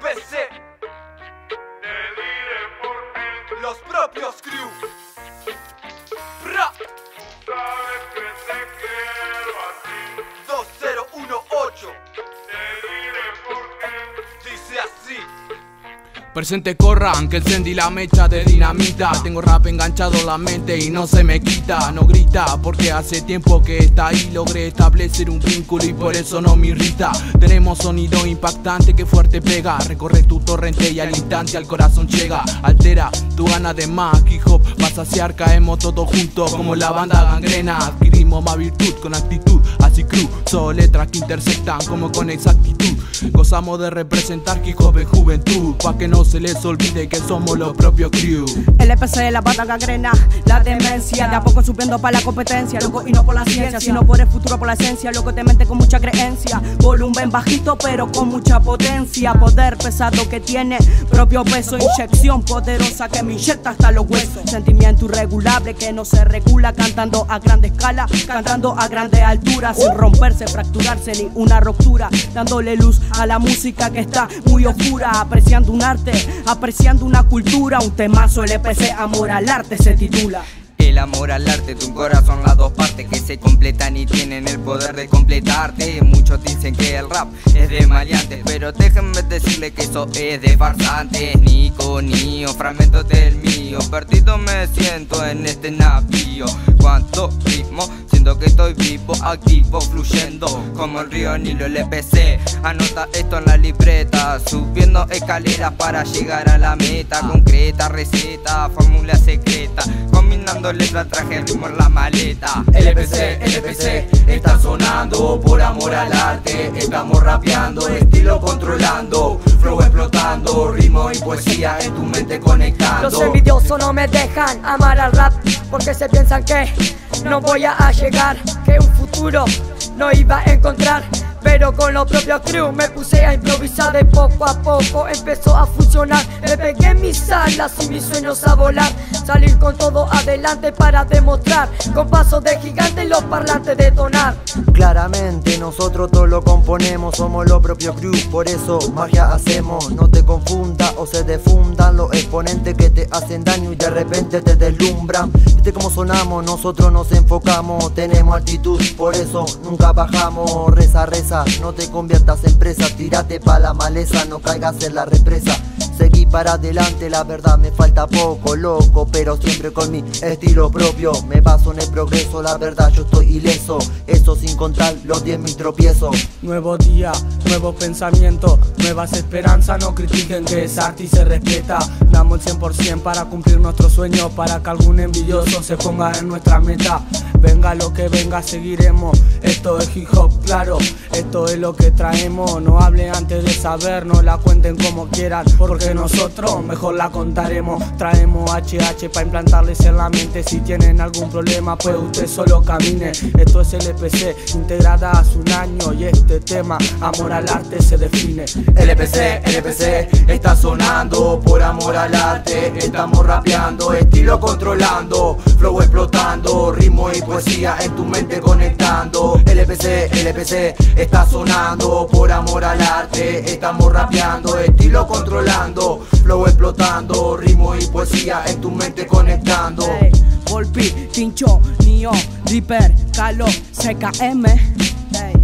LPC. Te diré por qué. Los Propios Crew. Ra. Tú sabes que te quiero así. 2018. Te diré por qué. Dice así. Presente corran, que encendí la mecha de dinamita. Tengo rap enganchado en la mente y no se me quita. No grita, porque hace tiempo que está ahí. Logré establecer un vínculo y por eso no me irrita. Tenemos sonido impactante que fuerte pega. Recorre tu torrente y al instante al corazón llega. Altera tu gana de más, hip hop va a saciar. Caemos todos juntos como la banda Gangrena. Adquirimos más virtud con actitud, así crew. Son letras que intersectan como con exactitud. Gozamos de representar hip hop en juventud, pa' que no se les olvide que somos los propios crew. LPC, la banda Gangrena, la demencia. De a poco subiendo para la competencia, loco, y no por la ciencia, sino por el futuro, por la esencia. Loco de mente con mucha creencia, volumen bajito pero con mucha potencia. Poder pesado que tiene propio peso, inyección poderosa que me inyecta hasta los huesos. Sentimiento irregulable que no se regula, cantando a grande escala, cantando a grande altura, sin romperse, fracturarse ni una ruptura, dándole luz a la música que está muy oscura, apreciando un arte, apreciando una cultura. Un temazo LPC, Amor al Arte se titula. El amor al arte, tu corazón, las dos partes que se completan y tienen el poder de completarte. Muchos dicen que el rap es de maleantes, pero déjenme decirle que eso es de farsantes. Ni conío, fragmentos del mío, perdido me siento en este navío. Cuánto ritmo, siento que estoy vivo, activo, fluyendo como el río Nilo. LPC, anota esto en la libreta, subiendo escaleras para llegar a la meta. Concreta receta, fórmula secreta, combinando letras, traje ritmo en la maleta. LPC, LPC, está sonando por amor al arte. Estamos rapeando, estilo controlando, flow explotando, ritmo y poesía en tu mente conectando. Los envidiosos no me dejan amar al rap, porque se piensan que no voy a llegar, que un futuro no iba a encontrar. Pero con los propios crew me puse a improvisar, de poco a poco empezó a funcionar. Me pegué mis alas y mis sueños a volar, salir con todo adelante para demostrar, con pasos de gigante los parlantes detonar. Claramente nosotros todo lo componemos, somos los propios crew, por eso magia hacemos. No te confunda o se defundan los exponentes que te hacen daño y de repente te deslumbran. Viste cómo sonamos, nosotros nos enfocamos, tenemos actitud, por eso nunca bajamos. Reza, reza, no te conviertas en presa, tírate pa' la maleza, no caigas en la represa. Seguí para adelante, la verdad me falta poco, loco, pero siempre con mi estilo propio. Me baso en el progreso, la verdad yo estoy ileso, eso sin contar los 10.000 tropiezos. Nuevo día, nuevo pensamiento, nuevas esperanzas, no critiquen que es arte y se respeta. Damos el 100% para cumplir nuestros sueños, para que algún envidioso se ponga en nuestra meta. Venga lo que venga, seguiremos, esto es hip hop, claro, esto es lo que traemos. No hable antes de saber, no la cuenten como quieran, porque nosotros mejor la contaremos. Traemos HH para implantarles en la mente, si tienen algún problema pues usted solo camine. Esto es LPC, integrada hace un año, y este tema, amor al arte, se define. LPC, LPC, está sonando por amor al arte. Estamos rapeando, estilo controlando, flow explotando, ritmo y poesía en tu mente conectando. LPC, LPC, está sonando por amor al arte. Estamos rapeando, estilo controlando, flow explotando, ritmo y poesía en tu mente conectando. Hey, Volpi, Tincho, Nio, Ripper, Calo, CKM. Hey.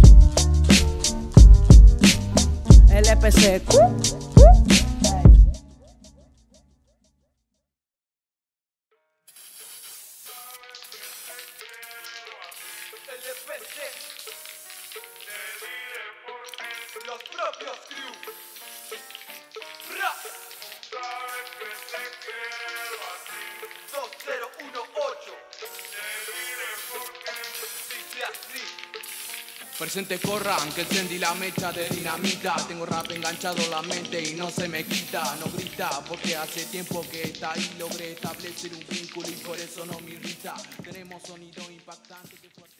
LPC. LPC, te diré por qué. Los propios crew. Rap. Sabes que te quiero así. 2018. Te diré por qué. Dice así. Presente corran, que encendí la mecha de dinamita. Tengo rap enganchado en la mente y no se me quita. No grita, porque hace tiempo que está ahí. Logré establecer un vínculo y por eso no me irrita. Tenemos sonido impactante que